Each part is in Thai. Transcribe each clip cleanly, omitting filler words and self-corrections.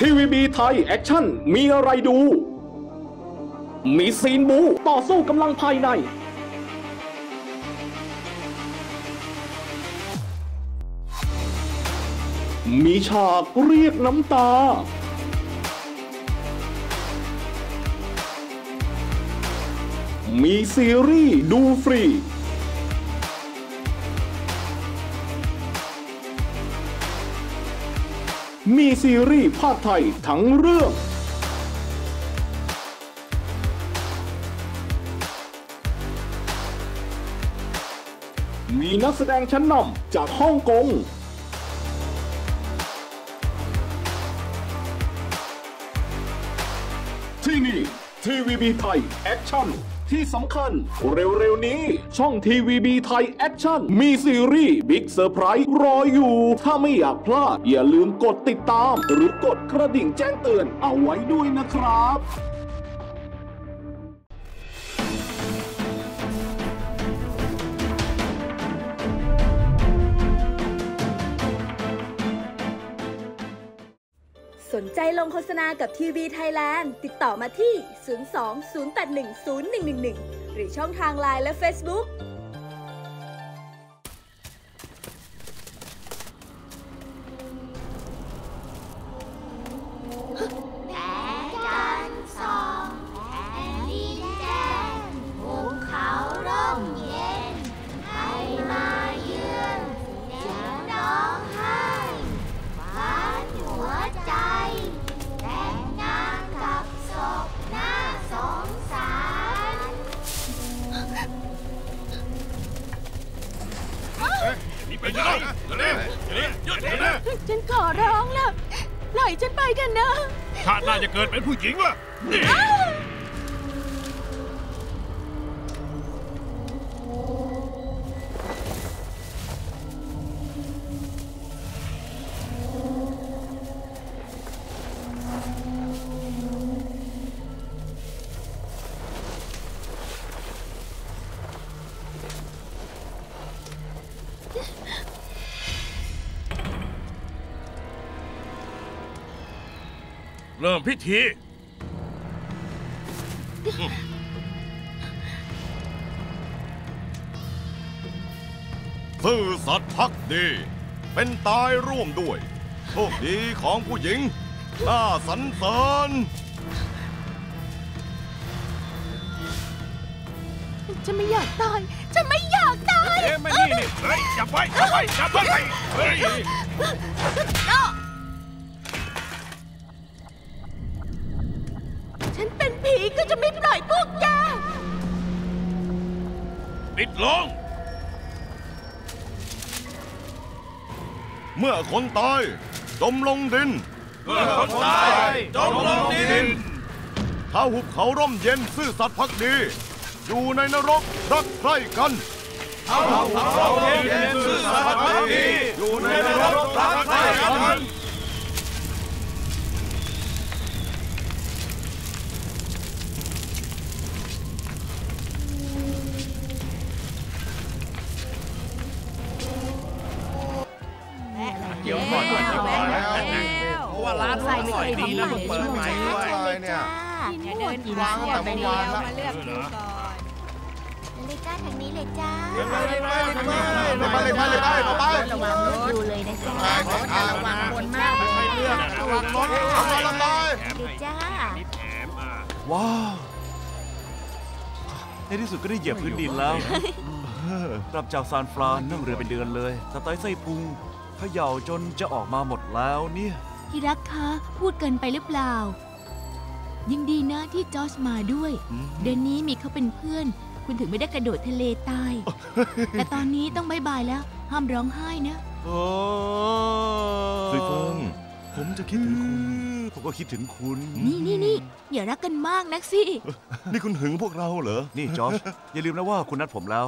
ทีวีบีไทยแอคชั่นมีอะไรดูมีซีนบูต่อสู้กำลังภายในมีฉากเรียกน้ำตามีซีรีส์ดูฟรีมีซีรีส์ภาคไทยทั้งเรื่องมีนักแสดงชั้นนำจากฮ่องกงที่นี่ทีวีบีไทยแอคชั่นที่สำคัญเร็วๆนี้ช่องทีวีบีไทยแอคชั่นมีซีรีส์บิ๊กเซอร์ไพรส์รออยู่ถ้าไม่อยากพลาดอย่าลืมกดติดตามหรือกดกระดิ่งแจ้งเตือนเอาไว้ด้วยนะครับสนใจลงโฆษณากับทีวีไทยแลนด์ติดต่อมาที่ 02-081-0111 หรือช่องทาง LINE และ Facebookฉันขอร้องล่ะปล่อยฉันไปกันนะข้าน่าจะเกิดเป็นผู้หญิงวะเริ่มพิธีซื่อสัตย์ภักดีเป็นตายร่วมด้วยโชคดีของผู้หญิงน่าสรรเสริญฉันไม่อยากตายฉันไม่อยากตายเอ๊ะไม่นี่เฮ้ยจับไว้จับไว้จับไว้เฮ้ยฉันเป็นผีก็จะไม่ปล่อยพวกแกปิดลงเมื่อคนตายจมลงดินถ้าหุบเขาร่มเย็นซื่อสัตย์ภักดีอยู่ในนรกรักใคร่กันถ้าหุบเขาร่มเย็นซื่อสัตย์ภักดีอยู่ในนรกรักใคร่กันดีนะเปิดใหม่ด้วยเนี่ยเดินกี่ร้านแต่เมื่อวานละเลือกดูก่อนเลจ้าทางนี้เลยจ้าไปดูเลยนะจ๊ะระวังคนมากเลยเลือกระวังรถระวังลำลอยเลยจ้าว้าวในที่สุดก็ได้เหยียบพื้นดินแล้วกลับจากซานฟรานนั่งเรือเป็นเดือนเลยสไตล์ไส้พุงเขย่าจนจะออกมาหมดแล้วเนี่ยที่รักคะพูดเกินไปหรือเปล่ายังดีนะที่จอร์จมาด้วยเดือนนี้มีเขาเป็นเพื่อนคุณถึงไม่ได้กระโดดทะเลตาย แต่ตอนนี้ต้องบายบายแล้วห้ามร้องไห้นะซุยเฟิงผมจะคิดถึงคุณผมก็คิดถึงคุณนี่อย่ารักกันมากนักสิ นี่คุณหึงพวกเราเหรอนี่จอร์จ อย่าลืมนะว่าคุณนัดผมแล้ว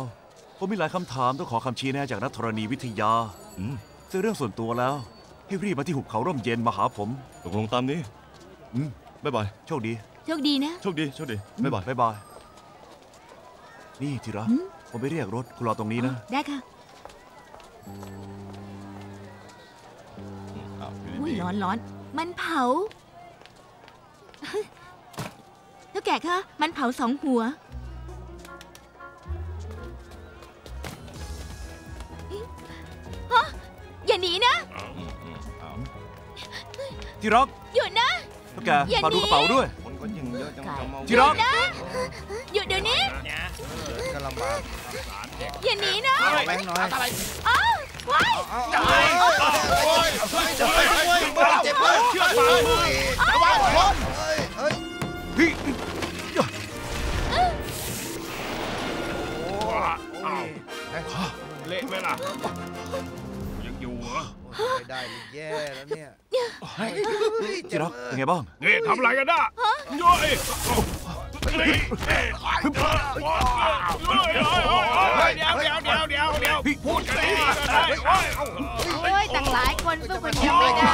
ผมมีหลายคำถามต้องขอคำชี้แนะจากนักธรณีวิทยาซึ่งเรื่องส่วนตัวแล้วให้รีบมาที่หุบเขาร่มเย็นมาหาผมตกลงตามนี้บ๊ายบายโชคดีโชคดีนะโชคดีบ๊ายบายนี่ทีละผมไปเรียกรถคุณรอตรงนี้นะได้ค่ะอุ้ยร้อน มันเผาเจ้าแก่คะมันเผาสองหัวฮะอย่าหนีนะที่รักหยุดนะเจ้าแก่ฝากดูกระเป๋าด้วยที่รักหยุดเดี๋ยวนี้อย่าหนีนะอ้าวไว้จับเลยเจ็บเลยเชือกระวังคนเละไหมล่ะยังอยู่เหรอไม่ได้แย่แล้วเนี่ยจิรักเป็นไงบ้างนี่ทำอะไรกันนะย่อยเดี๋ยวพูดกันดีเฮ้ยตั้งหลายคนสู้คนเดียวไม่ได้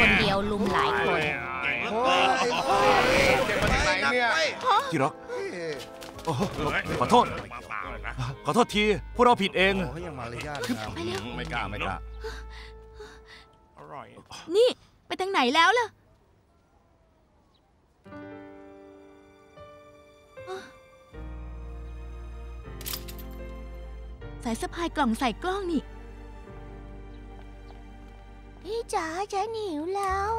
คนเดียวลุมหลายคนจิรักขอโทษทีพวกเราผิดเองไม่กล้านี่ไปทางไหนแล้วล่ะสายสะพายกล่องใส่กล้องนี่พี่จ๋าฉันหิวแล้ว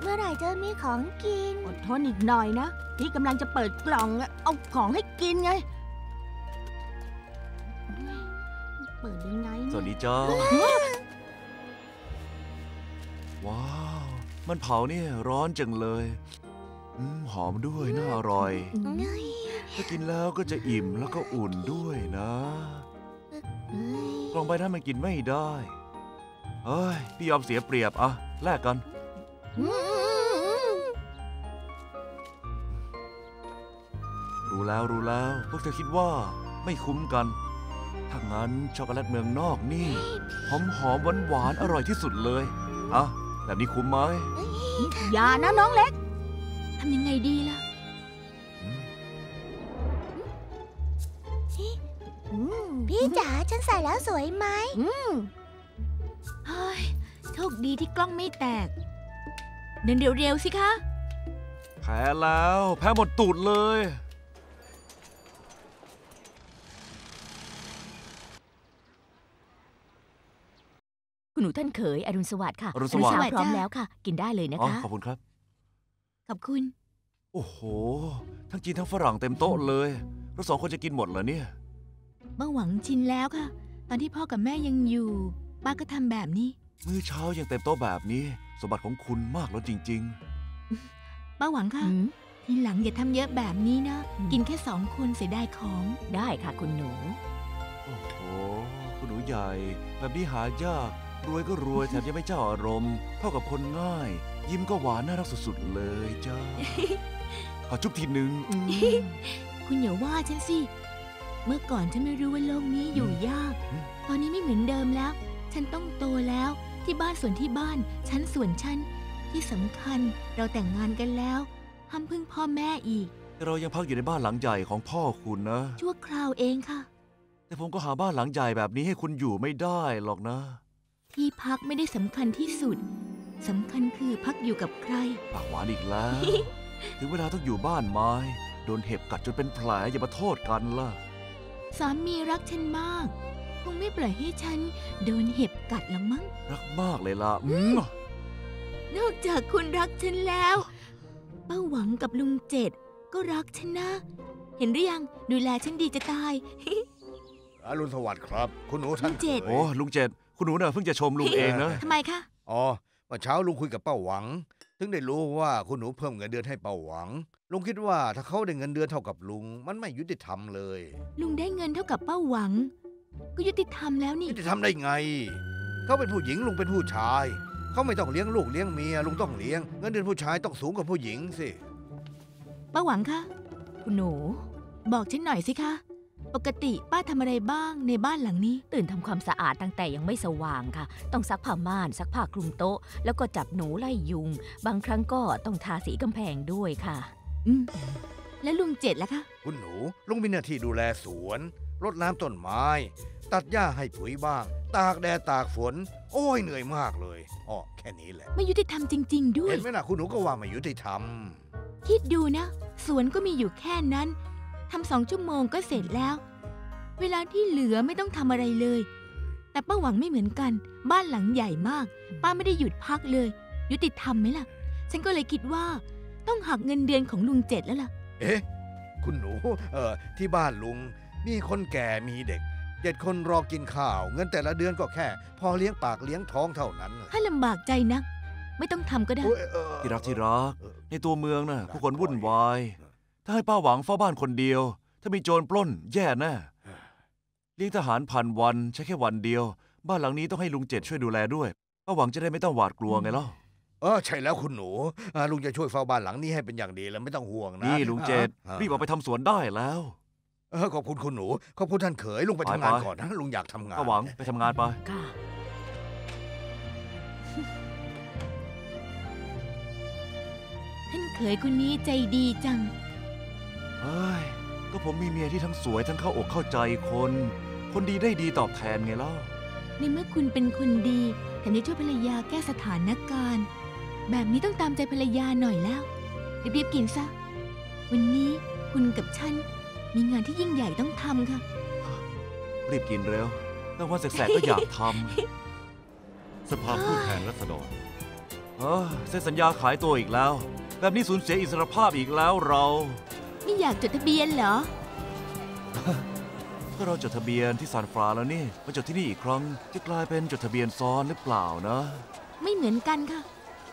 เมื่อไหร่จะมีของกินอดทนอีกหน่อยนะพี่กำลังจะเปิดกล่องเอาของให้กินไงเปิดยังไงสวัสดีจ้าว้าวมันเผาเนี่ยร้อนจังเลยหอมด้วยน่าอร่อยถ้ากินแล้วก็จะอิ่มแล้วก็อุ่นด้วยนะกล่องใบนั้นมันกินไม่ได้เอ้ยพี่ยอมเสียเปรียบอะแลกกันรู้แล้วพวกเธอคิดว่าไม่คุ้มกันถ้างั้นช็อกโกแลตเมืองนอกนี่หอมหวานอร่อยที่สุดเลยอะแบบนี้คุ้มไหมอย่านะน้องเล็กทำยังไงดีล่ะพี่จ๋าฉันใส่แล้วสวยไหมเฮ้ยโชคดีที่กล้องไม่แตกเดินเร็วๆสิคะแพ้หมดตูดเลยคุณหนูท่านเขยอรุณสวัสดิ์ค่ะอรุณสวัสดิ์พร้อมแล้วค่ะกินได้เลยนะคะขอบคุณครับขอบคุณโอ้โหทั้งจีนทั้งฝรั่งเต็มโต๊ะเลยเราสองคนจะกินหมดเหรอเนี่ยเมื่อหวังชินแล้วค่ะตอนที่พ่อกับแม่ยังอยู่ป้าก็ทำแบบนี้มื้อเช้ายังเต็มโต๊ะแบบนี้สมบัติของคุณมากแล้วจริงๆป้าหวังค่ะทีหลังอย่าทำเยอะแบบนี้นะกินแค่สองคนเสียดายของได้ค่ะคุณหนูโอ้โหคุณหนูใหญ่แบบนี้หายากรวยก็รวยแถมยังไม่เจ้าอารมณ์เท่ากับคนง่ายยิ้มก็หวานน่ารักสุดๆเลยจ้าขอจุ๊บทีหนึ่งคุณอย่าว่าฉันสิเมื่อก่อนฉันไม่รู้ว่าโลกนี้อยู่ยากตอนนี้ไม่เหมือนเดิมแล้วฉันต้องโตแล้วที่บ้านส่วนที่บ้านฉันส่วนฉันที่สำคัญเราแต่งงานกันแล้วห้ามพึ่งพ่อแม่อีกเรายังพักอยู่ในบ้านหลังใหญ่ของพ่อคุณนะชั่วคราวเองค่ะแต่ผมก็หาบ้านหลังใหญ่แบบนี้ให้คุณอยู่ไม่ได้หรอกนะที่พักไม่ได้สำคัญที่สุดสำคัญคือพักอยู่กับใครปากหวานอีกแล้ว ถึงเวลาต้องอยู่บ้านไม้โดนเห็บกัดจนเป็นแผลอย่ามาโทษกันล่ะสามีรักฉันมากคงไม่ปล่อยให้ฉันโดนเห็บกัดหรอกมั้งรักมากเลยล่ะนอกจากคุณรักฉันแล้วป้าหวังกับลุงเจ็ดก็รักฉันนะเห็นหรือยังดูแลฉันดีจะตายอรุณสวัสดิ์ครับคุณหนูท่านเจ็ดโอ้ลุงเจ็ดคุณหนูน่ะเพิ่งจะชมลุงเองนะทำไมคะอ๋อเมื่อเช้าลุงคุยกับป้าหวังถึงได้รู้ว่าคุณหนูเพิ่มเงินเดือนให้ป้าหวังลุงคิดว่าถ้าเขาได้เงินเดือนเท่ากับลุงมันไม่ยุติธรรมเลยลุงได้เงินเท่ากับป้าหวังก็ยุติธรรมแล้วนี่ยุติธรรมได้ไงเขาเป็นผู้หญิงลุงเป็นผู้ชายเขาไม่ต้องเลี้ยงลูกเลี้ยงเมียลุงต้องเลี้ยงเงินเดือนผู้ชายต้องสูงกว่าผู้หญิงสิป้าหวังคะคุณหนูบอกฉันหน่อยสิคะปกติป้าทำอะไรบ้างในบ้านหลังนี้ตื่นทำความสะอาดตั้งแต่ยังไม่สว่างค่ะต้องซักผ้าม่านซักผ้าคลุมโต๊ะแล้วก็จับหนูไล่ยุงบางครั้งก็ต้องทาสีกำแพงด้วยค่ะแล้วลุงเจ็ดล่ะคะคุณหนูลุงมีหน้าที่ดูแลสวน รดน้ำต้นไม้ตัดหญ้าให้ปุ๋ยบ้างตากแดดตากฝนโอ้ยเหนื่อยมากเลยอ๋อแค่นี้แหละไม่ยุติธรรมจริงๆด้วยเห็นไหมนะคุณหนูก็ว่าไม่ยุติธรรมคิดดูนะสวนก็มีอยู่แค่นั้นทำ2 ชั่วโมงก็เสร็จแล้วเวลาที่เหลือไม่ต้องทำอะไรเลยแต่ป้าหวังไม่เหมือนกันบ้านหลังใหญ่มากป้าไม่ได้หยุดพักเลยยุติธรรมไหมล่ะฉันก็เลยคิดว่าต้องหักเงินเดือนของลุง7แล้วล่ะเอ๊ะคุณหนูที่บ้านลุงมีคนแก่มีเด็ก7 คนรอกินข้าวเงินแต่ละเดือนก็แค่พอเลี้ยงปากเลี้ยงท้องเท่านั้นถ้าลำบากใจนะไม่ต้องทำก็ได้ที่รักในตัวเมืองน่ะผู้คนวุ่นวายถ้าให้ป้าหวังเฝ้าบ้านคนเดียวถ้ามีโจรปล้นแย่แน่เลี้ยงทหาร1,000 วันใช้แค่วันเดียวบ้านหลังนี้ต้องให้ลุง7ช่วยดูแลด้วยป้าหวังจะได้ไม่ต้องหวาดกลัวไงล่ะใช่แล้วคุณหนูลุงจะช่วยเฝ้าบ้านหลังนี้ให้เป็นอย่างดีแล้วไม่ต้องห่วงนะนี่ลุง7รีบออกไปทำสวนได้แล้วขอบคุณคุณหนูขอบคุณท่านเขยลุงไปทำงานก่อนนะลุงอยากทำงานป้าหวังไปทำงานไปท่านเขยคนนี้ใจดีจังก็ผมมีเมียที่ทั้งสวยทั้งเข้าอกเข้าใจคนดีได้ดีตอบแทนไงเล่าในเมื่อคุณเป็นคนดีแต่ยังช่วยภรรยาแก้สถานการณ์แบบนี้ต้องตามใจภรรยาหน่อยแล้วรีบๆกินซะวันนี้คุณกับฉันมีงานที่ยิ่งใหญ่ต้องทำค่ะรีบกินเร็วแต่ว่าแสกๆก็อยากทำสภาผู้แทนรัษฎรเซ็นสัญญาขายตัวอีกแล้วแบบนี้สูญเสียอิสรภาพอีกแล้วเราไม่อยากจดทะเบียนเหรอก็เราจดทะเบียนที่ซานฟรานแล้วนี่มาจดที่นี่อีกครั้งจะกลายเป็นจดทะเบียนซ้อนหรือเปล่านะไม่เหมือนกันค่ะ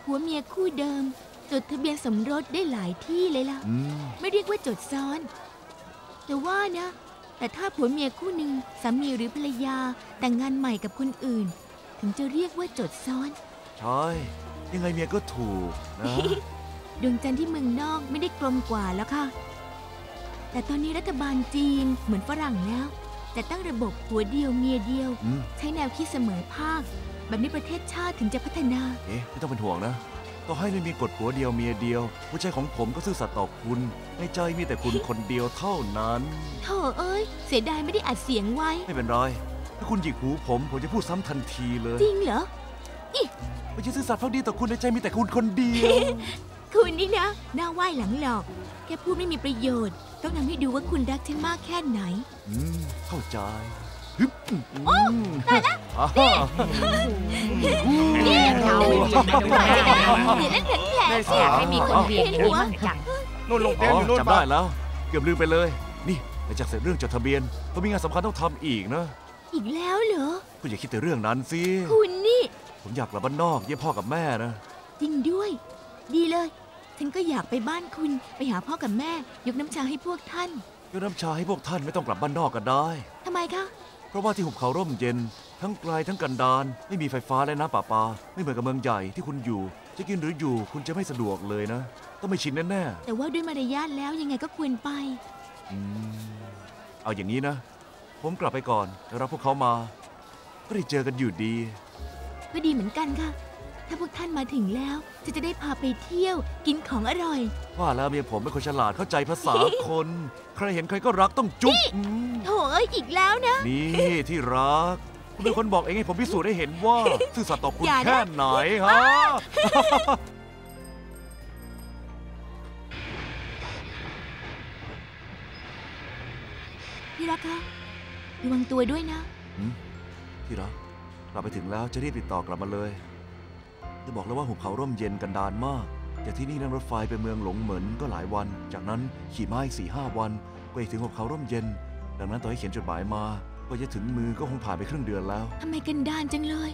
ผัวเมียคู่เดิมจดทะเบียนสมรสได้หลายที่เลยล่ะไม่เรียกว่าจดซ้อนแต่ว่านะแต่ถ้าผัวเมียคู่หนึ่งสามีหรือภรรยาแต่งงานใหม่กับคนอื่นถึงจะเรียกว่าจดซ้อนใช่ยังไงเมียก็ถูกนะ ดวงจันทร์ที่เมืองนอกไม่ได้กลมกว่าแล้วค่ะแต่ตอนนี้รัฐบาลจีนเหมือนฝรั่งแล้วแต่ตั้งระบบผัวเดียวเมียเดียวใช้แนวคิดเสมอภาคแบบนี้ประเทศชาติถึงจะพัฒนาไม่ต้องเป็นห่วงนะต่อให้ไม่มีกฎผัวเดียวเมียเดียวหัวใจของผมก็ซื่อสัตย์ต่อคุณในใจมีแต่คุณคนเดียวเท่านั้นโธ่เอ้ยเสียดายไม่ได้อัดเสียงไว้ไม่เป็นไรถ้าคุณหยิกหูผมจะพูดซ้ำทันทีเลยจริงเหรออิไม่ใช่ซื่อสัตย์เท่าดีต่อคุณในใจมีแต่คุณคนเดียวคุณนี่นะหน้าไหว้หลังหลอกแค่พูดไม่มีประโยชน์ต้องทำให้ดูว่าคุณรักฉันมากแค่ไหนเข้าใจโอ้ตายละนี่เขาเห็นแล้วแผลแสบไม่มีคนเบียดหัวนู่นลงเต้นอยู่นู่นจำได้แล้วเกือบลืมไปเลยนี่หลังจากเสร็จเรื่องจดทะเบียนก็มีงานสำคัญต้องทำอีกนะอีกแล้วเหรอคุณอย่าคิดแต่เรื่องนั้นสิคุณนี่ผมอยากกลับบ้านนอกเยี่ยมพ่อกับแม่นะจริงด้วยดีเลยฉันก็อยากไปบ้านคุณไปหาพ่อกับแม่ยกน้ำชาให้พวกท่านยกน้ำชาให้พวกท่านไม่ต้องกลับบ้านนอกกันได้ทำไมคะเพราะว่าที่หุบเขาร่มเย็นทั้งไกลทั้งกันดารไม่มีไฟฟ้าและน้ำประปาไม่เหมือนกับเมืองใหญ่ที่คุณอยู่จะกินหรืออยู่คุณจะไม่สะดวกเลยนะต้องไม่ชินแน่ๆแต่ว่าด้วยมารยาทแล้วยังไงก็ควรไปเอาอย่างนี้นะผมกลับไปก่อนแล้วรับพวกเขามาก็ได้เจอกันอยู่ดีก็ดีเหมือนกันค่ะถ้าพวกท่านมาถึงแล้วจะได้พาไปเที่ยวกินของอร่อยว่าแล้วเมียผมเป็นคนฉลาดเข้าใจภาษาคนใครเห็นใครก็รักต้องจุ๊บโถเอ้ยอีกแล้วนะนี่ที่รักคุณเป็นคนบอกเองให้ผมพิสูจน์ได้เห็นว่าซื่อสัตย์ต่อคุณแค่ไหนฮะที่รักคะระวังตัวด้วยนะที่รักกลับไปถึงแล้วจะรีบติดต่อกลับมาเลยจะบอกแล้วว่าหุบเขาร่มเย็นกันดานมากจากที่นี่นั่งรถไฟไปเมืองหลงเหมินก็หลายวันจากนั้นขี่ม้าอีก 4-5 วันก็ไปถึงหุบเขาร่มเย็นดังนั้นต่อให้เขียนจดหมายมาก็จะถึงมือก็คงผ่านไปครึ่งเดือนแล้วทำไมกันดานจังเลย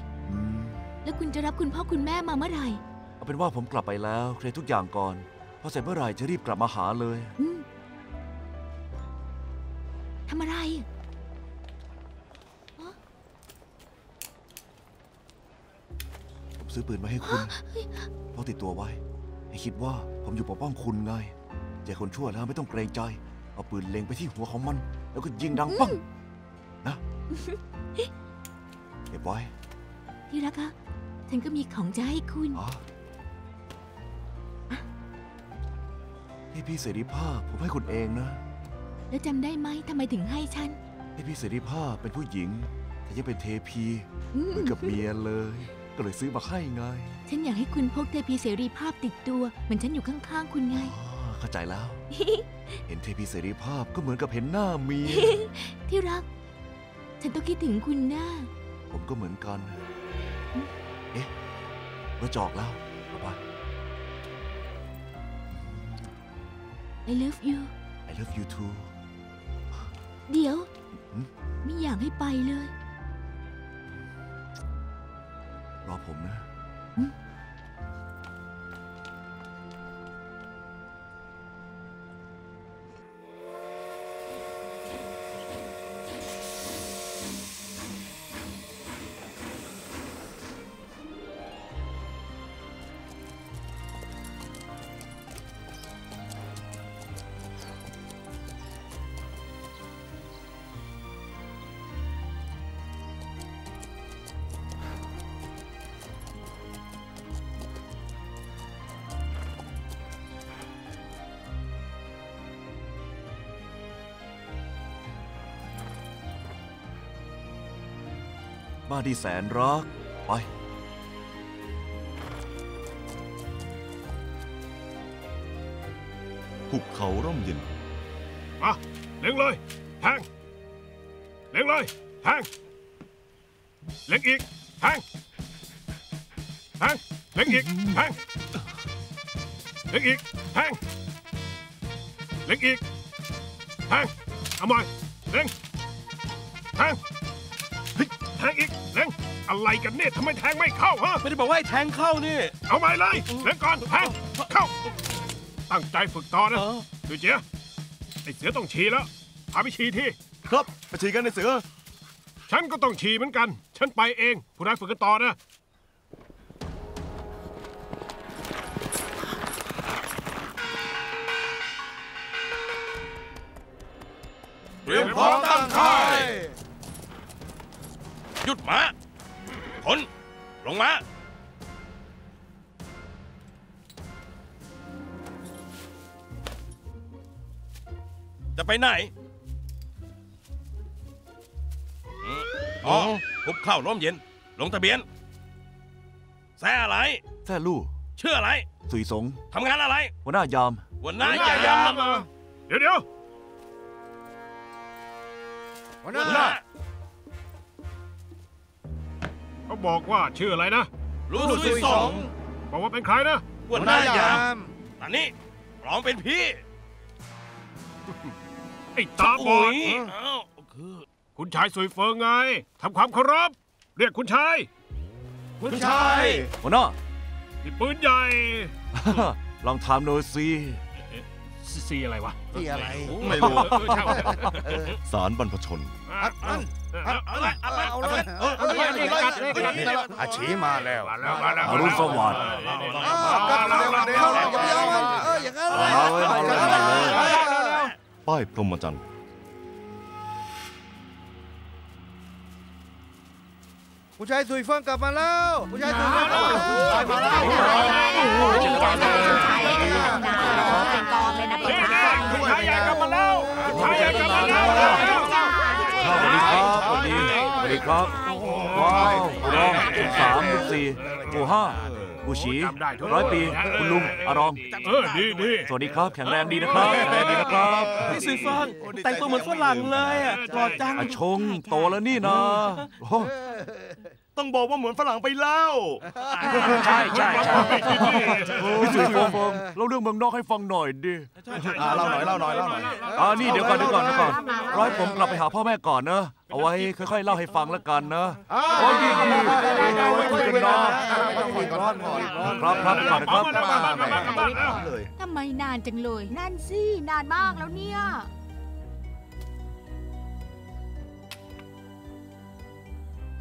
แล้วคุณจะรับคุณพ่อคุณแม่มาเมื่อไหร่เอาเป็นว่าผมกลับไปแล้วเคลียร์ทุกอย่างก่อนพอเสร็จเมื่อไหร่จะรีบกลับมาหาเลยทำอะไรซื้อปืนมาให้คุณพกติดตัวไว้ให้คิดว่าผมอยู่ปกป้องคุณไงใจคนชั่วแล้วไม่ต้องเกรงใจเอาปืนเล็งไปที่หัวของมันแล้วก็ยิงดังปังนะเก็บไว้ที่รักคะฉันก็มีของจะให้คุณให้พี่เสรีภาพผมให้คุณเองนะแล้วจำได้ไหมทำไมถึงให้ฉัน ให้พี่เสรีภาพเป็นผู้หญิงแต่ยังเป็นเทพีเหมือนกับเมียเลยก็เลยซื้อมาให้ไงฉันอยากให้คุณพกเทพีเสรีภาพติดตัวเหมือนฉันอยู่ข้างๆคุณไงเข้าใจแล้วเห็นเทพีเสรีภาพก็เหมือนกับเห็นหน้าเมียที่รักฉันต้องคิดถึงคุณหน้าผมก็เหมือนกันเอ๊ะเราจอกแล้วเอาไป I love you I love you too เดี๋ยวไม่อยากให้ไปเลยรอผมนะบ้านที่แสนรักไปภูเขาร่มเย็นมาเล็งเลยแทงเล็งเลยแทงเล็งอีกแทงแทงเล็งอีกแทงเล็งอีกแทงเล็งอีกแทงเอาใหม่เล็งแทงแทงอีกเล็งอะไรกันเนี่ยทำไมแทงไม่เข้าฮะไม่ได้บอกว่าให้แทงเข้านี่เอาใหม่เลยเล็งก่อนแทงเข้าตั้งใจฝึกต่อนะดูเจ๊ไอ้เสือต้องฉี่แล้วพาไปฉี่ที่ครับไปฉี่กันไอ้เสือฉันก็ต้องฉี่เหมือนกันฉันไปเองผู้นายฝึกกันต่อนะเตรียมพร้อมตั้งค่ายหยุดม้าขนลงม้าจะไปไหนอ๋อหุบเข้าล้มเย็นลงทะเบียนแซ่อะไรแซ่ลู่เชื่ออะไรสุยสงทำงานอะไรหัวหน้ายามหัวหน้ายามเดี๋ยวหัวหน้าเขาบอกว่าชื่ออะไรนะรู้สุยสงบอกว่าเป็นใครนะหัวหน้ายามตอนนี้ปลอมเป็นพี่ไอ้ตาบอดคุณชายสุยเฟิงไงทำความเคารพเรียกคุณชายหัวหน้านี่ปืนใหญ่ลองถามโนซีอะไรวะไม่รู้สารบรรพชนอาชีมาแล้วอรุณสวัสดิ์ป้ายพรหมจรรย์ผู้ชายสุยเฟิงกลับมาแล้วผู้ชายสุยเฟิงกลับมาแล้วว้าวคุณรองคุณสามคุณสี่คุณห้าคุณฉีร้อยปีคุณลุงอารองดีสวัสดีครับแข็งแรงดีนะครับพี่สุยเฟิงแต่งตัวเหมือนฝรั่งเลยอ่ะหล่อจังอาชงโตแล้วนี่นะต้องบอกว่าเหมือนฝรั่งไปเล่าใช่พี่สุยเฟิงเล่าเรื่องเมืองนอกให้ฟังหน่อยดิเล่าหน่อยนี่เดี๋ยวก่อนร้อยผมกลับไปหาพ่อแม่ก่อนนะเอาไว้ค่อยๆเล่าให้ฟังแล้วกันนะโอ้ยดีคุยกันนอนครับทำไมนานจังเลยนั่นสินานมากแล้วเนี่ย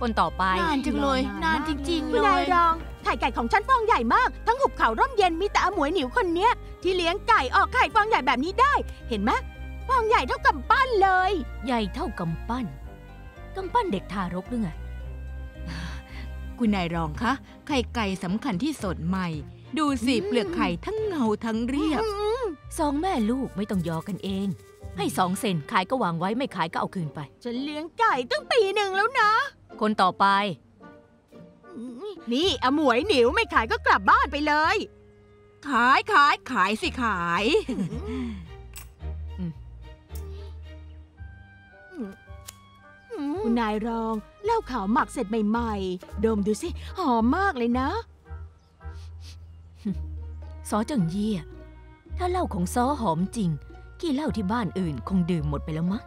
คนต่อไปนานจังเลยนานจริงๆเลยรองไข่ไก่ของฉันฟองใหญ่มากทั้งหุบเขาร่มเย็นมีแต่อาหมวยหนิวคนเนี้ยที่เลี้ยงไก่ออกไข่ฟองใหญ่แบบนี้ได้เห็นไหมฟองใหญ่เท่ากำปั้นเลยใหญ่เท่ากำปั้นเด็กทารกหรือไงคุณนายรองคะไข่ไก่สำคัญที่สดใหม่ดูสิเปลือกไข่ทั้งเงาทั้งเรียบสองแม่ลูกไม่ต้องยอกันเอง ให้2 เซนขายก็วางไว้ไม่ขายก็เอาคืนไปฉันเลี้ยงไก่ตั้งปี 1แล้วนะคนต่อไปนี่อมวยหนิวไม่ขายก็กลับบ้านไปเลยขายสิขายคุณนายรองเล่าข่าวหมักเสร็จใหม่ๆดมดูสิหอมมากเลยนะซอเจิงเยี่ยถ้าเหล้าของซอหอมจริงกี่เหล้าที่บ้านอื่นคงดื่มหมดไปแล้วมั้ง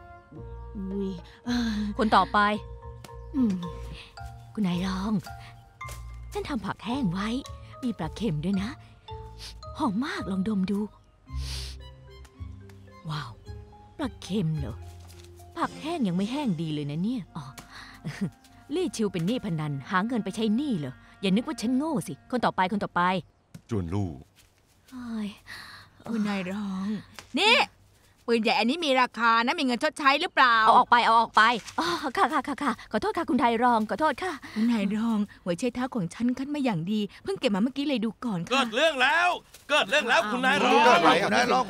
คนต่อไปคุณนายรองฉันทำผักแห้งไว้มีปลาเค็มด้วยนะหอมมากลองดมดูว้าวปลาเค็มเหรอผักแห้งยังไม่แห้งดีเลยนะเนี่ยอ๋อลี่ชิวเป็นหนี้พนันหาเงินไปใช้หนี้เหรออย่านึกว่าฉันโง่สิคนต่อไปจวนลู่คุณนายรองนี่ปืนใหญ่อันนี้มีราคานะมีเงินชดใช้หรือเปล่าเอาออกไปอ๋อค่ะขอโทษค่ะคุณนายรองขอโทษค่ะคุณนายรองหัวไชเท้าของฉันคั้นมาอย่างดีเพิ่งเก็บมาเมื่อกี้เลยดูก่อนค่ะเกิดเรื่องแล้วคุณนายรอง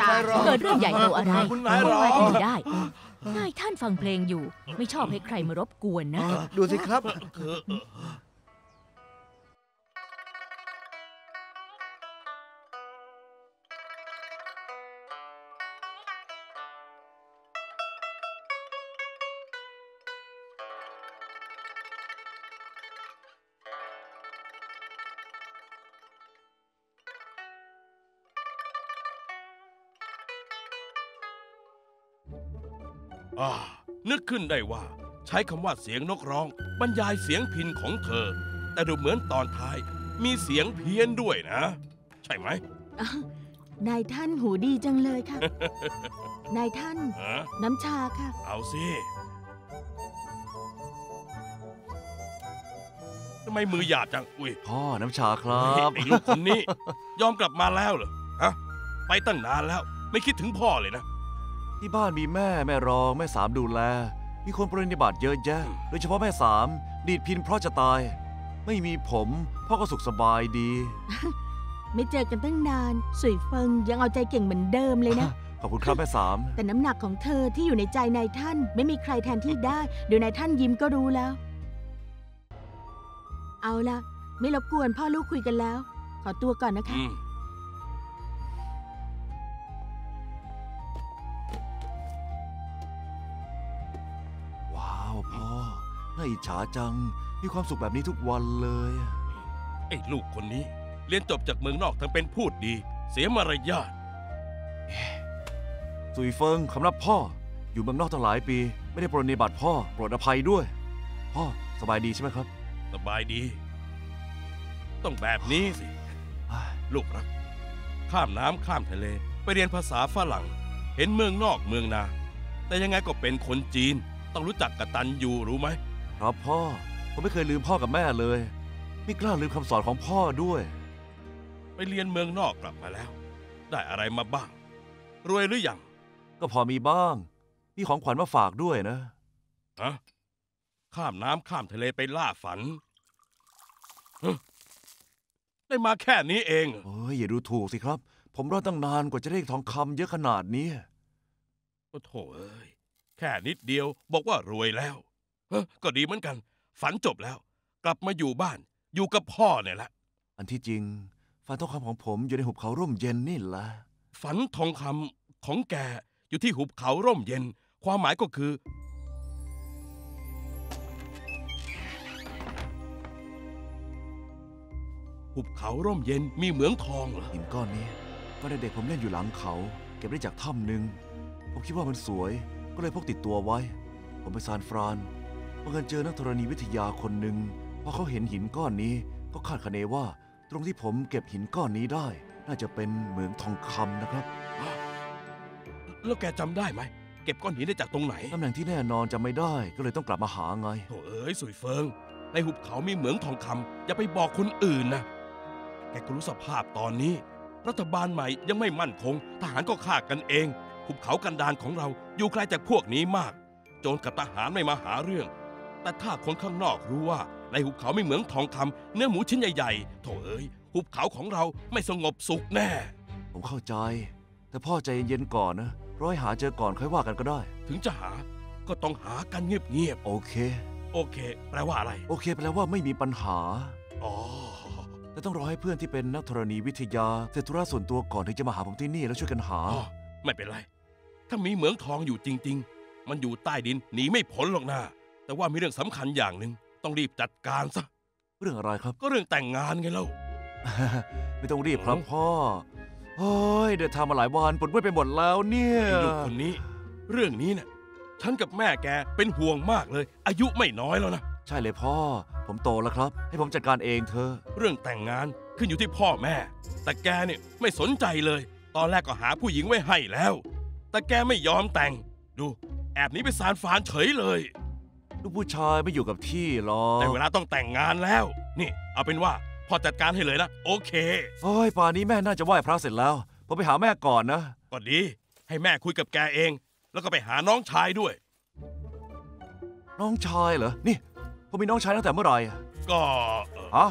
เกิดเรื่องใหญ่โตอะไรคุณนายรองได้นายท่านฟังเพลงอยู่ไม่ชอบให้ใครมารบกวนนะดูสิครับนึกขึ้นได้ว่าใช้คำว่าเสียงนกร้องบรรยายเสียงพินของเธอแต่ดูเหมือนตอนท้ายมีเสียงเพี้ยนด้วยนะใช่ไหมนายท่านหูดีจังเลยค่ะ นายท่านน้ำชาค่ะเอาสิทำไมมือหยาบจังอุ้ยพ่อน้ำชาครับไอ้ลูกคนนี้ยอมกลับมาแล้วเหรอฮะไปตั้งนานแล้วไม่คิดถึงพ่อเลยนะที่บ้านมีแม่รองแม่สามดูแลมีคนปรนิบัติเยอะแยะโดยเฉพาะแม่สามดีดพินเพราะจะตายไม่มีผมพ่อก็สุขสบายดีไม่เจอกันตั้งนานสุยเฟิงยังเอาใจเก่งเหมือนเดิมเลยนะขอบคุณครับแม่สามแต่น้ำหนักของเธอที่อยู่ในใจนายท่านไม่มีใครแทนที่ได้เดี๋ยวนายท่านยิ้มก็รู้แล้วเอาละไม่รบกวนพ่อลูกคุยกันแล้วขอตัวก่อนนะคะอิจฉาจังมีความสุขแบบนี้ทุกวันเลยไอ้ลูกคนนี้เรียนจบจากเมืองนอกทั้งเป็นพูดดีเสียมารยาทสุยเฟิงคำนับพ่ออยู่เมืองนอกตั้งหลายปีไม่ได้ปรนนิบัติพ่อโปรดอภัยด้วยพ่อสบายดีใช่ไหมครับสบายดีต้องแบบนี้สิลูกรักข้ามน้ำข้ามทะเลไปเรียนภาษาฝรั่งเห็นเมืองนอกเมืองนาแต่ยังไงก็เป็นคนจีนต้องรู้จักกตัญญูรู้ไหมครับพ่อผมไม่เคยลืมพ่อกับแม่เลยไม่กล้าลืมคำสอนของพ่อด้วยไปเรียนเมืองนอกกลับมาแล้วได้อะไรมาบ้างรวยหรือยังก็พอมีบ้างมีของขวัญมาฝากด้วยนะฮะข้ามน้ำข้ามทะเลไปล่าฝันได้มาแค่นี้เองเฮ้ยอย่าดูถูกสิครับผมรอตั้งนานกว่าจะได้ทองคำเยอะขนาดนี้โอ้โถเอ้ยแค่นิดเดียวบอกว่ารวยแล้วก็ดีเหมือนกันฝันจบแล้วกลับมาอยู่บ้านอยู่กับพ่อเนี่ยละอันที่จริงฝันทองคำของผมอยู่ในหุบเขาร่มเย็นนี่แหละฝันทองคำของแกอยู่ที่หุบเขาร่มเย็นความหมายก็คือหุบเขาร่มเย็นมีเหมืองทองเหรอหินก้อนนี้ตอนเด็กๆผมเล่นอยู่หลังเขาเก็บได้จากถ้ำหนึ่งผมคิดว่ามันสวยก็เลยพกติดตัวไว้ผมไปซานฟรานบังเอิญเจอนักธรณีวิทยาคนหนึ่งพอเขาเห็นหินก้อนนี้ก็คาดคะเนว่าตรงที่ผมเก็บหินก้อนนี้ได้น่าจะเป็นเหมืองทองคำนะครับแล้วแกจำได้ไหมเก็บก้อนหินได้จากตรงไหนตำแหน่งที่แน่นอนจำไม่ได้ก็เลยต้องกลับมาหาไงโถ่เอ้ยสุยเฟิงในหุบเขามีเหมืองทองคำอย่าไปบอกคนอื่นนะแกก็รู้สภาพตอนนี้รัฐบาลใหม่ยังไม่มั่นคงทหารก็ฆ่ากันเองหุบเขากันดารของเราอยู่ไกลจากพวกนี้มากโจรกับทหารไม่มาหาเรื่องแต่ถ้าคนข้างนอกรู้ว่าในหุบเขาไม่เหมืองทองคำเนื้อหมูชิ้นใหญ่ๆโถเอ้ยหุบเขาของเราไม่สงบสุขแน่ผมเข้าใจแต่พ่อใจเย็นๆก่อนนะ ร้อยหาเจอก่อนค่อยว่ากันก็ได้ถึงจะหาก็ต้องหากันเงียบๆโอเคโอเคแปลว่าอะไรโอเคแปลว่าไม่มีปัญหาอ๋อแต่ต้องรอให้เพื่อนที่เป็นนักธรณีวิทยาเสร็จธุระส่วนตัวก่อนถึงจะมาหาผมที่นี่แล้วช่วยกันหาไม่เป็นไรถ้ามีเหมืองทองอยู่จริงๆมันอยู่ใต้ดินหนีไม่พ้นหรอกนะแต่ว่ามีเรื่องสำคัญอย่างหนึ่งต้องรีบจัดการซะเรื่องอะไรครับก็เรื่องแต่งงานไงเล่าไม่ต้องรีบครับพ่อโอ้ยเดินทางมาหลายวันปวดเมื่อยไปหมดแล้วเนี่ยลูกคนนี้เรื่องนี้เนี่ยฉันกับแม่แกเป็นห่วงมากเลยอายุไม่น้อยแล้วนะใช่เลยพ่อผมโตแล้วครับให้ผมจัดการเองเธอเรื่องแต่งงานขึ้นอยู่ที่พ่อแม่แต่แกเนี่ยไม่สนใจเลยตอนแรกก็หาผู้หญิงไว้ให้แล้วแต่แกไม่ยอมแต่งดูแอบหนีไปซานฟรานเฉยเลยลูกผู้ชายไม่อยู่กับที่หรอกแต่เวลาต้องแต่งงานแล้วนี่เอาเป็นว่าพอจัดการให้เลยนะโอเคโอ้ยป่านนี้แม่น่าจะไหว้พระเสร็จแล้วผมไปหาแม่ก่อนนะก็ดีให้แม่คุยกับแกเองแล้วก็ไปหาน้องชายด้วยน้องชายเหรอนี่ผมมีน้องชายตั้งแต่เมื่อไหร่ก็ฮะ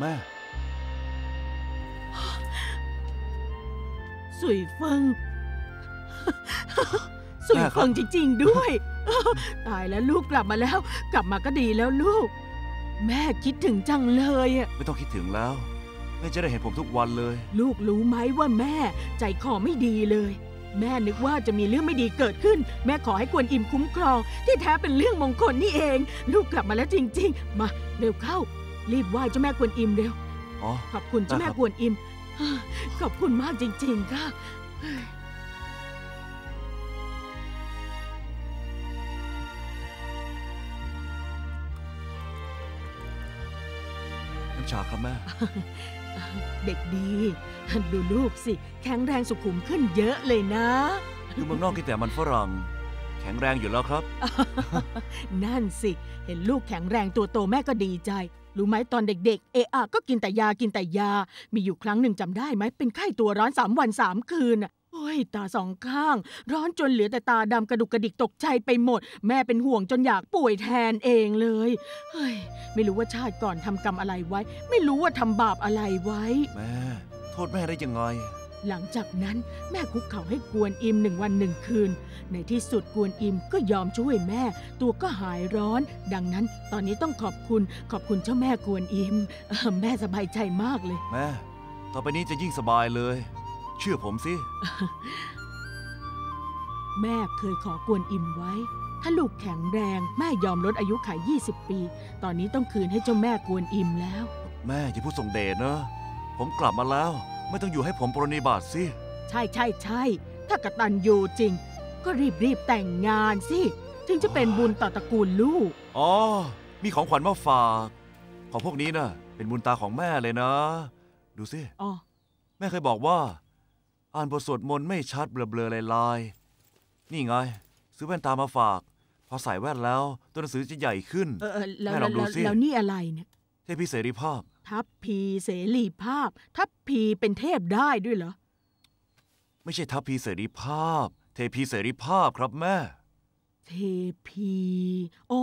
แม่สุยเฟิงสุยเฟิงจริงๆด้วยตายแล้วลูกกลับมาแล้วกลับมาก็ดีแล้วลูกแม่คิดถึงจังเลยอ่ะไม่ต้องคิดถึงแล้วแม่จะได้เห็นผมทุกวันเลยลูกรู้ไหมว่าแม่ใจคอไม่ดีเลยแม่นึกว่าจะมีเรื่องไม่ดีเกิดขึ้นแม่ขอให้กวนอิมคุ้มครองที่แท้เป็นเรื่องมงคลนี่เองลูกกลับมาแล้วจริงๆมาเร็วเข้ารีบไหว้เจ้าแม่กวนอิมเร็วขอบคุณเจ้าแม่กวนอิมขอบคุณมากจริงๆค่ะน้ำชาครับแม่เด็กดีดูลูกสิแข็งแรงสุขุมขึ้นเยอะเลยนะดูเมืองนอกกินแต่มันฝรั่งแข็งแรงอยู่แล้วครับนั่นสิเห็นลูกแข็งแรงตัวโตแม่ก็ดีใจรู้ไหมตอนเด็กๆเออะก็กินแต่ยามีอยู่ครั้งหนึ่งจำได้ไหมเป็นไข้ตัวร้อน3 วัน 3 คืนโอ้ยตา2 ข้างร้อนจนเหลือแต่ตาดำกระดุกกระดิกตกใจไปหมดแม่เป็นห่วงจนอยากป่วยแทนเองเลยเฮ้ยไม่รู้ว่าชาติก่อนทำกรรมอะไรไว้ไม่รู้ว่าทำบาปอะไรไว้แม่โทษแม่ได้ยังไงหลังจากนั้นแม่คุกเข่าให้กวนอิม1 วัน 1 คืนในที่สุดกวนอิมก็ยอมช่วยแม่ตัวก็หายร้อนดังนั้นตอนนี้ต้องขอบคุณเจ้าแม่กวนอิมแม่สบายใจมากเลยแม่ต่อไปนี้จะยิ่งสบายเลยเชื่อผมสิ แม่เคยขอกวนอิมไว้ถ้าลูกแข็งแรงแม่ยอมลดอายุไข20 ปีตอนนี้ต้องคืนให้เจ้าแม่กวนอิมแล้วแม่อย่าพูดส่งเดชนะผมกลับมาแล้วไม่ต้องอยู่ให้ผมปรนนิบัติสิใช่ถ้ากตัญญูจริงก็รีบแต่งงานสิถึงจะเป็นบุญต่อตระกูลลูกอ๋อมีของขวัญมาฝากของพวกนี้นะเป็นบุญตาของแม่เลยนะดูสิอ๋อแม่เคยบอกว่าอ่านบทสวดมนต์ไม่ชัดเบลอๆลายๆนี่ไงซื้อแว่นตามาฝากพอใส่แว่นแล้วตัวหนังสือจะใหญ่ขึ้นแม่ลองดูสิแล้วนี่อะไรเนี่ยเทพีเสรีภาพทัพพีเสรีภาพทัพพีเป็นเทพได้ด้วยเหรอไม่ใช่ทัพพีเสรีภาพเทพีเสรีภาพครับแม่เทพีอ๋อ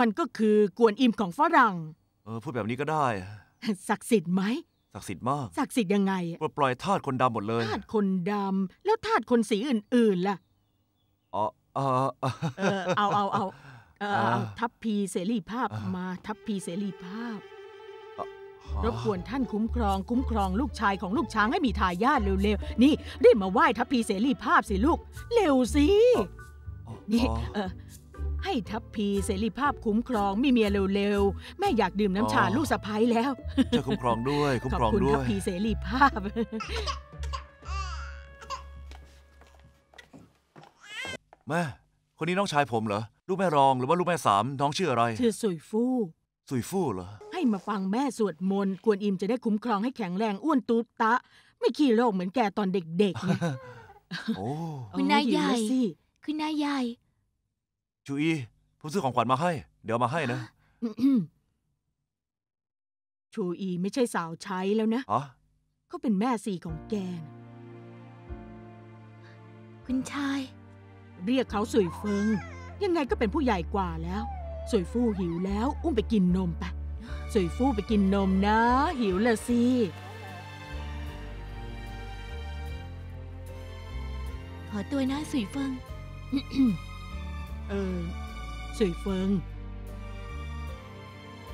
มันก็คือกวนอิมของฝรั่งพูดแบบนี้ก็ได้ศักดิ์สิทธิ์ไหมศักดิ์สิทธิ์มากศักดิ์สิทธิ์ยังไงปล่อยทาสคนดำหมดเลยทาสคนดำแล้วทาสคนสีอื่นๆล่ะเอาทัพพีเสรีภาพมาทัพพีเสรีภาพรบกวนท่านคุ้มครองลูกชายของลูกช้างให้มีทายาทเร็วๆนี่รีบมาไหว้ทัพพีเสรีภาพสิลูกเร็วสินี่ให้ทัพพีเสรีภาพคุ้มครองมีเมียเร็วๆแม่อยากดื่มน้ำชาลูกสะใภ้แล้วจะคุ้มครองด้วยขอบคุณทัพพีเสรีภาพแม่คนนี้น้องชายผมเหรอลูกแม่รองหรือว่าลูกแม่สามน้องชื่ออะไรชื่อสุยฟู่เหรอให้มาฟังแม่สวดมนต์กวนอิมจะได้คุ้มครองให้แข็งแรงอ้วนตุ๊ตะ ไม่ขี้โรคเหมือนแกตอนเด็กๆนะโอ้คุณนายใหญ่คุณนายใหญ่จุยผมซื้อของขวัญมาให้เดี๋ยวมาให้นะชูอีไม่ใช่สาวใช้แล้วนะเขาเป็นแม่สีของแกนะคุณชายเรียกเขาสุยเฟิงยังไงก็เป็นผู้ใหญ่กว่าแล้วสุยฟู่หิวแล้วอุ้มไปกินนมไปสุยฟู่ไปกินนมนะหิวละสิขอตัวนะสุยเฟิงสุยเฟิง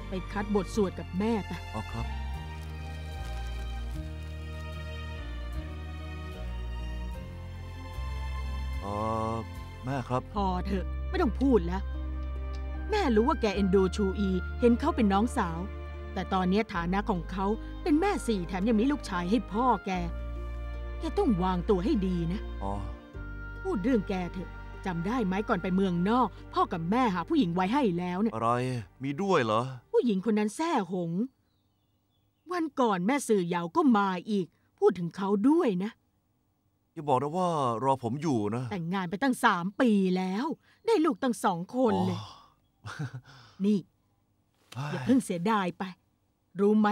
ไปคัดบทสวดกับแม่ไปอ๋อครับแม่ครับพอเถอะไม่ต้องพูดแล้วแม่รู้ว่าแกเอ็นดูชูอีเห็นเขาเป็นน้องสาวแต่ตอนนี้ฐานะของเขาเป็นแม่สี่แถมยังมีลูกชายให้พ่อแกต้องวางตัวให้ดีนะอ๋อพูดเรื่องแกเถอะจำได้ไหมก่อนไปเมืองนอกพ่อกับแม่หาผู้หญิงไว้ให้แล้วเนี่ยอะไรมีด้วยเหรอผู้หญิงคนนั้นแซ่หงวันก่อนแม่สื่อเหยาก็มาอีกพูดถึงเขาด้วยนะอย่าบอกนะว่ารอผมอยู่นะแต่งงานไปตั้ง3 ปีแล้วได้ลูกตั้ง2 คนเลยนี่อย่าเพิ่งเสียดายไปรู้ไหม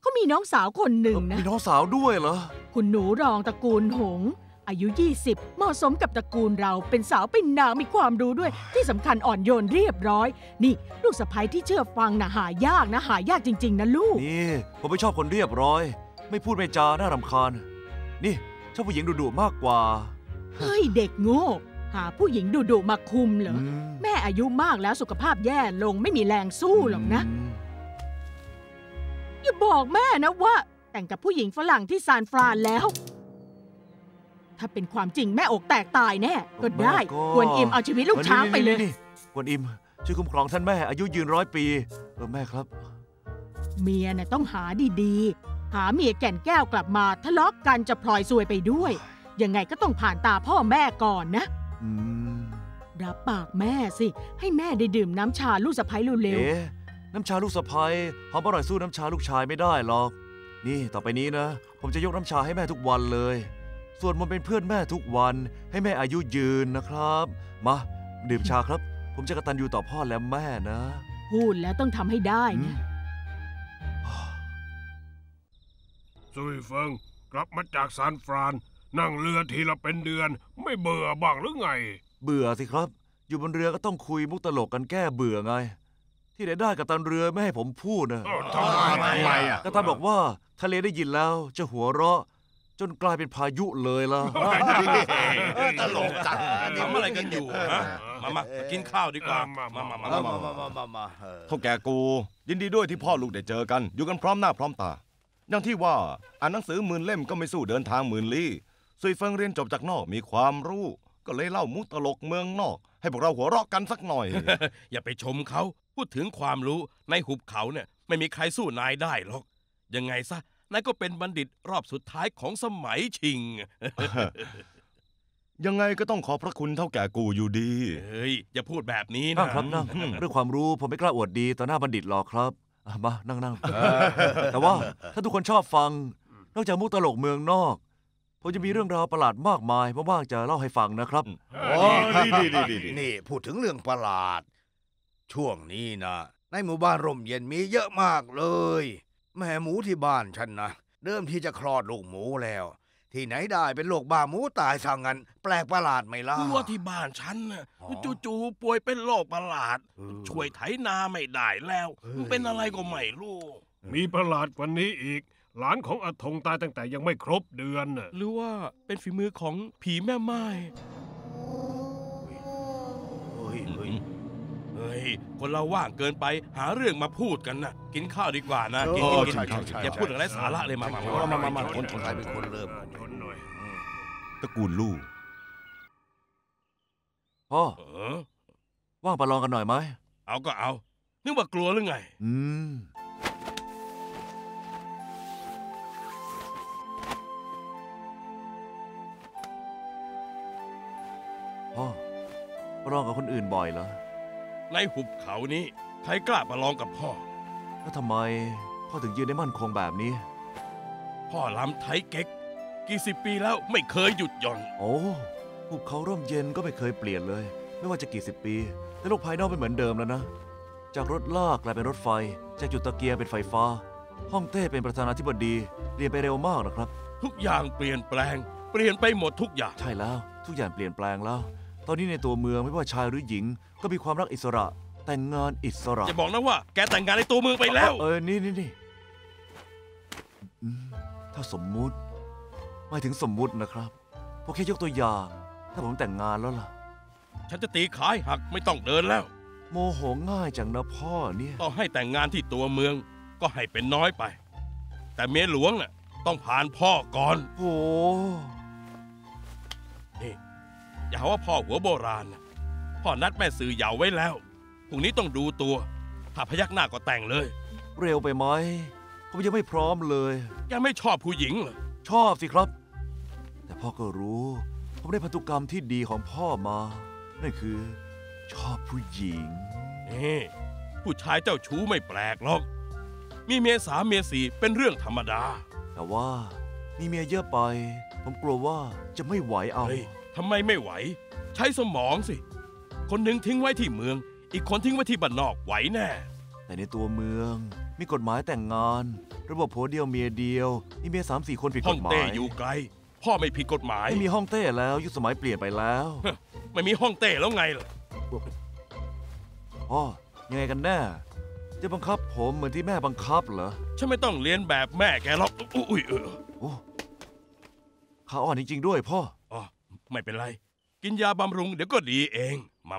เขามีน้องสาวคนหนึ่งนะมีน้องสาวด้วยเหรอคุณหนูรองตระกูลหงอายุ20เหมาะสมกับตระกูลเราเป็นสาวเป็นนางมีความรู้ด้วยที่สำคัญอ่อนโยนเรียบร้อยนี่ลูกสะใภ้ที่เชื่อฟังนะหายากนะหายากจริงๆนะลูกนี่ผมไม่ชอบคนเรียบร้อยไม่พูดไม่จาน่ารำคาญนี่ชอบผู้หญิงดุๆมากกว่าเฮ้ยเด็กโง่หาผู้หญิงดุๆมาคุมเหรอแม่อายุมากแล้วสุขภาพแย่ลงไม่มีแรงสู้หรอกนะอย่าบอกแม่นะว่าแต่งกับผู้หญิงฝรั่งที่ซานฟรานแล้วถ้าเป็นความจริงแม่อกแตกตายแน่ก็ได้กวนอิมเอาชีวิตลูกช้างไปเลยกวนอิมช่วยคุ้มครองท่านแม่อายุยืน100 ปีแม่ครับเมียน่ะต้องหาดีๆหาเมียแก่นแก้วกลับมาทะเลาะกันจะพลอยซวยไปด้วยยังไงก็ต้องผ่านตาพ่อแม่ก่อนนะรับปากแม่สิให้แม่ได้ดื่มน้ำชาลูกสะใภ้เร็วๆน้ำชาลูกสะใภ้หอมอร่อยสู้น้ำชาลูกชายไม่ได้หรอกนี่ต่อไปนี้นะผมจะยกน้ำชาให้แม่ทุกวันเลยส่วนมันเป็นเพื่อนแม่ทุกวันให้แม่อายุยืนนะครับมาดื่มชาครับผมจะกตัญญูต่อพ่อและแม่นะพูดแล้วต้องทำให้ได้นะซุยเฟิงกลับมาจากซานฟรานนั่งเรือทีละเป็นเดือนไม่เบื่อบ้างหรือไงเบื่อสิครับอยู่บนเรือก็ต้องคุยมุกตลกกันแก้เบื่อไงที่ได้กัปตันเรือไม่ให้ผมพูดนะทำไมอ่ะกัปตันบอกว่าทะเลได้ยินแล้วจะหัวเราะจนกลายเป็นพายุเลยล่ะตลกจังทำอะไรกันอยู่ฮะมากินข้าวดีกว่ามาเท่าแก่กูยินดีด้วยที่พ่อลูกได้เจอกันอยู่กันพร้อมหน้าพร้อมตาอย่างที่ว่าอ่านหนังสือ10,000 เล่มก็ไม่สู้เดินทาง10,000 ลี้ซุยเฟิงเรียนจบจากนอกมีความรู้ก็เลยเล่ามุกตลกเมืองนอกให้พวกเราหัวเราะกันสักหน่อยอย่าไปชมเขาพูดถึงความรู้ในหุบเขาเนี่ยไม่มีใครสู้นายได้หรอกยังไงซะนายก็เป็นบัณฑิตรอบสุดท้ายของสมัยชิงยังไงก็ต้องขอพระคุณเท่าแก่กูอยู่ดีเฮ้ยอย่าพูดแบบนี้นะครับนั่งเรื่องความรู้ผมไม่กล้าอวดดีต่อหน้าบัณฑิตหรอกครับมานั่งแต่ว่าถ้าทุกคนชอบฟังนอกจากมุกตลกเมืองนอกผมจะมีเรื่องราวประหลาดมากมายว่างๆจะเล่าให้ฟังนะครับนี่พูดถึงเรื่องประหลาดช่วงนี้นะในหมู่บ้านร่มเย็นมีเยอะมากเลยแม่หมูที่บ้านฉันนะเริ่มที่จะคลอดลูกหมูแล้วที่ไหนได้เป็นโรคบ้าหมูตายซะงั้นแปลกประหลาดไหมล่ะวัวที่บ้านฉันนะจู่ๆป่วยเป็นโรคประหลาดช่วยไถนาไม่ได้แล้วเป็นอะไรก็ไม่รู้มีประหลาดกว่านี้อีกหลานของอาทงตายตั้งแต่ยังไม่ครบเดือนน่ะหรือว่าเป็นฝีมือของผีแม่ไม้คนเราว่างเกินไปหาเรื่องมาพูดกันนะกินข้าวดีกว่านะกินอย่าพูดอะไรสาระเลยมาคนไทยเป็นคนเริ่มหน่อยตระกูลลูกพ่อว่างประลองกันหน่อยไหมเอาก็เอานึกว่ากลัวหรือไงพ่อประลองกับคนอื่นบ่อยเหรอในหุบเขานี้ใครกล้าประลองกับพ่อแล้วทำไมพ่อถึงยืนได้มั่นคงแบบนี้พ่อล้ำไทเก๊ก กี่สิบปีแล้วไม่เคยหยุดหย่อนโอ้ภูเขาร่มเย็นก็ไม่เคยเปลี่ยนเลยไม่ว่าจะกี่สิบปีแต่โลกภายนอกเป็นเหมือนเดิมแล้วนะจากรถลากกลายเป็นรถไฟจากจุดตะเกียงเป็นไฟฟ้าฮ่องเต้เป็นประธานาธิบดีเปลี่ยนไปเร็วมากนะครับทุกอย่างเปลี่ยนแปลงเปลี่ยนไปหมดทุกอย่างใช่แล้วทุกอย่างเปลี่ยนแปลงแล้วตอนนี้ในตัวเมืองไม่ว่าชายหรือหญิงก็มีความรักอิสระแต่งงานอิสระจะบอกนะว่าแกแต่งงานในตัวเมืองไปแล้วนี่ถ้าสมมุติไม่ถึงสมมุตินะครับพวกแค่ยกตัวอย่างถ้าผมแต่งงานแล้วล่ะฉันจะตีขายหักไม่ต้องเดินแล้วโมโหง่ายจังนะพ่อเนี่ยต้องให้แต่งงานที่ตัวเมืองก็ให้เป็นน้อยไปแต่เมียหลวงน่ะต้องผ่านพ่อก่อนโอ้นี่อย่าหาว่าพ่อหัวโบราณนะพ่อนัดแม่สื่อเหยาไว้แล้วพรุ่งนี้ต้องดูตัวถ้าพยักหน้าก็แต่งเลยเร็วไปไหมผมยังไม่พร้อมเลยแกไม่ชอบผู้หญิงเหรอชอบสิครับแต่พ่อก็รู้ผมได้พันธุกรรมที่ดีของพ่อมานั่นคือชอบผู้หญิงนี่ผู้ชายเจ้าชู้ไม่แปลกหรอกมีเมียสามเมียสี่เป็นเรื่องธรรมดาแต่ว่ามีเมียเยอะไปผมกลัวว่าจะไม่ไหวเอาทำไมไม่ไหวใช้สมองสิคนหนึ่งทิ้งไว้ที่เมืองอีกคนทิ้งไว้ที่บ้านนอกไหวแน่แต่ในตัวเมืองมีกฎหมายแต่งงานระบบผัวเดียวเมียเดียวมีเมียสามสี่คนผิดกฎหมายฮ่องเต้อยู่ไกลพ่อไม่ผิดกฎหมายไม่มีฮ่องเต้แล้วยุคสมัยเปลี่ยนไปแล้วไม่มีฮ่องเต้แล้วไงล่ะพ่อยังไงกันแน่จะบังคับผมเหมือนที่แม่บังคับเหรอฉันไม่ต้องเรียนแบบแม่แกหรอกอุ้ยขาอ่อนจริงๆด้วยพ่ออ๋อไม่เป็นไรกินยาบำรุงเดี๋ยวก็ดีเองมา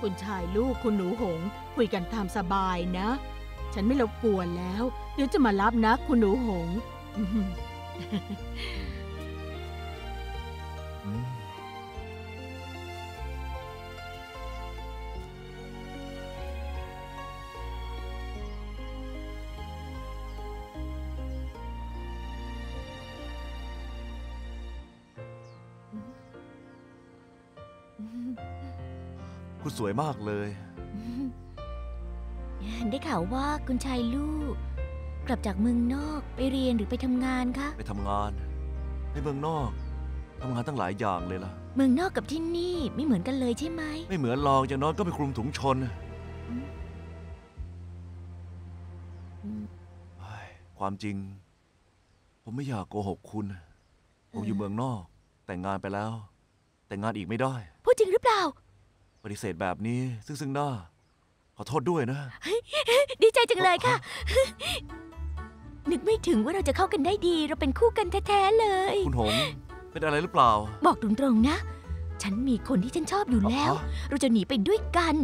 คุณชายลูกคุณหนูหงคุยกันตามสบายนะฉันไม่รบกวนแล้วเดี๋ยวจะมารับนะคุณหนูหงคุณสวยมากเลยได้ข่าวว่าคุณชายลูกกลับจากเมืองนอกไปเรียนหรือไปทำงานคะไปทำงานในเมืองนอกทำงานตั้งหลายอย่างเลยล่ะเมืองนอกกับที่นี่ไม่เหมือนกันเลยใช่ไหมไม่เหมือนหรอกอย่างน้อยก็ไปคลุมถุงชนความจริงผมไม่อยากโกหกคุณผมอยู่เมืองนอกแต่งงานไปแล้วแต่งงานอีกไม่ได้พูดจริงหรือเปล่าปฏิเสธแบบนี้ซึ่งหน้าขอโทษด้วยนะดีใจจังเลยค่ะนึกไม่ถึงว่าเราจะเข้ากันได้ดีเราเป็นคู่กันแท้ๆเลยคุณหงเป็นอะไรหรือเปล่าบอกตรงๆนะฉันมีคนที่ฉันชอบอยู่แล้วเราจะหนีไปด้วยกัน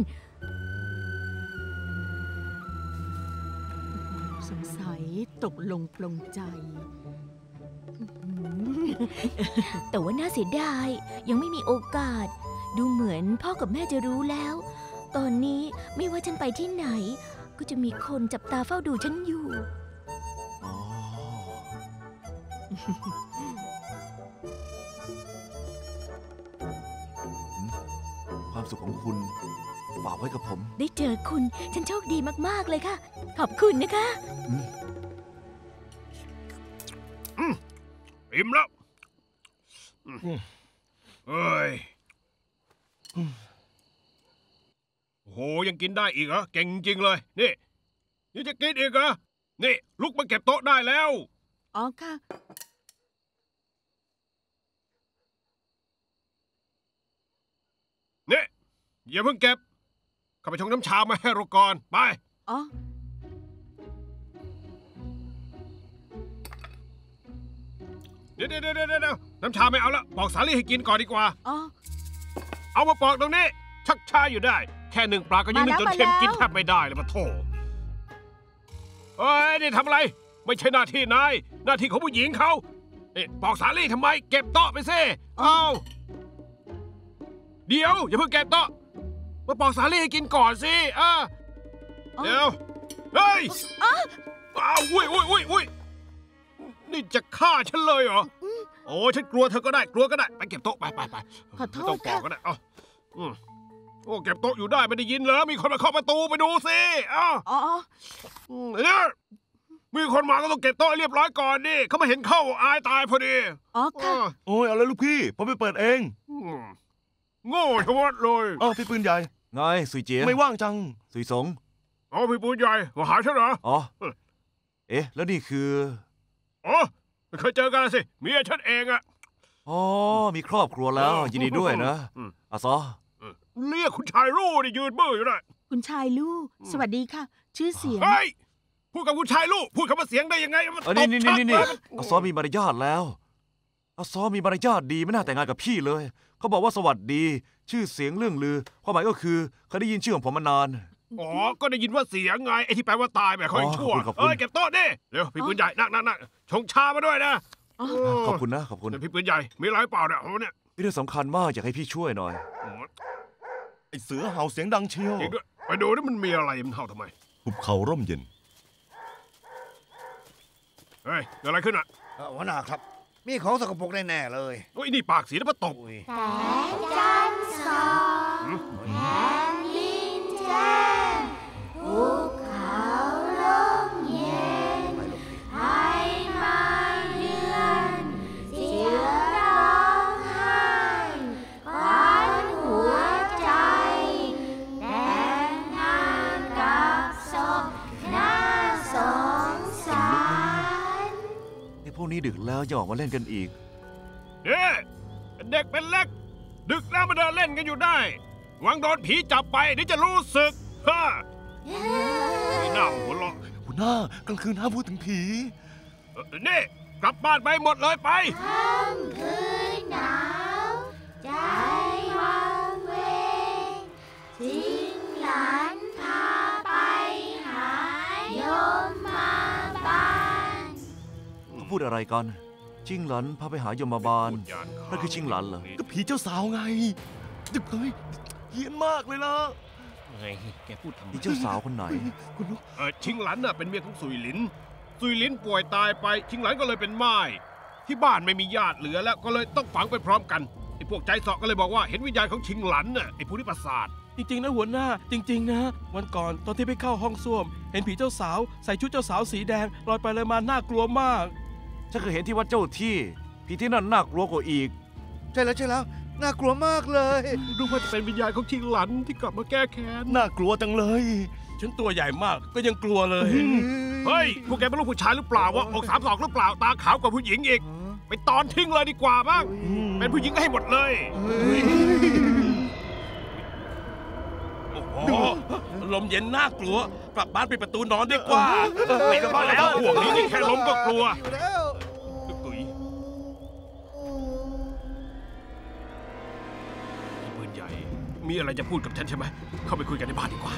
สงสัยตกลงปลงใจแต่ว่าน่าเสียดายยังไม่มีโอกาสดูเหมือนพ่อกับแม่จะรู้แล้วตอนนี้ไม่ว่าฉันไปที่ไหนก็จะมีคนจับตาเฝ้าดูฉันอยู่ความสุขของคุณฝากไว้กับผมได้เจอคุณฉันโชคดีมากๆเลยค่ะขอบคุณนะคะอิ่มแล้วเอ้ยโหยังกินได้อีกเหรอเก่งจริงเลยนี่นี่จะกินอีกเหรอนี่ลุกมาเก็บโต๊ะได้แล้วอ๋อค่ะนี่อย่าเพิ่งเก็บเข้าไปชงน้ำชามาให้เราก่อนไปอ๋อเดี๋ยวน้ำชาไม่เอาละปอกสาลี่ให้กินก่อนดีกว่าอ๋อเอามาปอกตรงนี้ชักช้าอยู่ได้แค่หนึ่งปลาก็ยังนึ่งจนเค็มกินแทบไม่ได้เลยปะโถเอ้ยนี่ทำอะไรไม่ใช่หน้าที่นายหน้าที่ของผู้หญิงเขานี่ปอกสาลี่ทำไมเก็บโต๊ะไปซิเอาเดี๋ยวอย่าเพิ่งเก็บโต๊ะมาปอกสาลี่ให้กินก่อนสิเดี๋ยวเฮ้ยอุ้ยนี่จะฆ่าฉันเลยเหรอโอ้ฉันกลัวเธอก็ได้ไปเก็บโต๊ะไปขอโทษค่ะ โอ้เก็บโต๊ะอยู่ได้ไม่ได้ยินเหรอมีคนมาเคาะประตูไปดูสิอ้าวอ๋อเนี่ยมีคนมาก็ต้องเก็บโต๊ะเรียบร้อยก่อนดิเขาไม่เห็นเข้าอายตายพอดีอ๋อค่ะโอ้ยเอาเลยลูกพี่ผมไปเปิดเองโง่ชะมัดเลยเออพี่ปืนใหญ่ไงสุยเจี๋ยไม่ว่างจังสุยสงอ๋อพี่ปืนใหญ่มาหาฉันเหรออ๋อเอ๊ะแล้วนี่คืออ๋อเคยเจอกันสิเมียฉันเองอะอ๋อมีครอบครัวแล้วยินดีด้วยนะอาซอเรียกคุณชายลู่นี่ยืนเบื่ออยู่เลยคุณชายลู่สวัสดีค่ะชื่อเสียงพูดกับคุณชายลู่พูดคำว่าเสียงได้ยังไงมันตบนี่อาซอมีมารยาทแล้วอาซอมีมารยาทดีไม่น่าแต่งงานกับพี่เลยเขาบอกว่าสวัสดีชื่อเสียงเรื่องลือความหมายก็คือเขาได้ยินชื่อของผมมานานอ๋อก็ได้ยินว่าเสียงไงไอ้ที่แปลว่าตายแบบเขาชั่วเอ้ยเก็บโต๊ะนี่เร็วพี่ปืนใหญ่นั่งชงชามาด้วยนะขอบคุณนะขอบคุณพี่ปืนใหญ่มีอะไรเปล่าเนี่ยเรื่องสำคัญมากอยากให้พี่ช่วยหน่อยไอ้เสือเห่าเสียงดังเชียวไปดูนี่มันมีอะไรมันเห่าทำไมภูเขาร่มเย็นเฮ้ยเกิดอะไรขึ้นอ่ะหัวหน้าครับมีของสกปรกแน่ๆเลยโอ้ยนี่ปากเสียแล้วมาตกพวกนี้ดึกแล้วจะออกมาเล่นกันอีกเด็กเด็กเป็นเล็กดึกแล้วมาเดินเล่นกันอยู่ได้หวังโดนผีจับไปเดี๋ยวจะรู้สึกฮ่าไม่น่าหัวเราะหัวหน้ากลางคืนห้ามพูดถึงผีนี่กลับบ้านไปหมดเลยไปค่ำคืนหนาวใจวางเวงทิ้งหลานพาไปหายมมาบ้านพูดอะไรกันชิงหลันพาไปหายมบาลนั่นคือชิงหลันเหรอก็ผีเจ้าสาวไงเด็กเอ้ยเฮี้ยนมากเลยล่ะแกพูดทำไมเจ้าสาวคนไหนคุณลูกชิงหลันน่ะเป็นเมียของสุยหลินสุยหลินป่วยตายไปชิงหลันก็เลยเป็นม่ายที่บ้านไม่มีญาติเหลือแล้วก็เลยต้องฝังไปพร้อมกันไอ้พวกใจเสาะก็เลยบอกว่าเห็นวิญญาณของชิงหลันน่ะไอ้ผู้ที่ประสาทจริงๆนะหัวหน้าจริงๆนะวันก่อนตอนที่ไปเข้าห้องส้วมเห็นผีเจ้าสาวใส่ชุดเจ้าสาวสีแดงลอยไปเลยมาน่ากลัวมากฉันเคยเห็นที่วัดเจ้าที่ผีที่นั่นน่ากลัวกว่าอีกใช่แล้วใช่แล้วน่ากลัวมากเลยดูว่าจะเป็นวิญญาณของชิงหลันที่กลับมาแก้แค้นน่ากลัวจังเลยฉันตัวใหญ่มากก็ยังกลัวเลยเฮ้ยพวกแกเป็นลูกผู้ชายหรือเปล่าวะอก32หรือเปล่าตาขาวกว่าผู้หญิงอีกไปตอนทิ้งเลยดีกว่าบ้างเป็นผู้หญิงก็ให้หมดเลยลมเย็นน่ากลัวกลับบ้านปิดประตูนอนดีกว่าไม่กลับบ้านแล้วห่วงนี้นี่แค่ลมก็กลัวปืนใหญ่มีอะไรจะพูดกับฉันใช่ไหมเข้าไปคุยกันในบ้านดีกว่า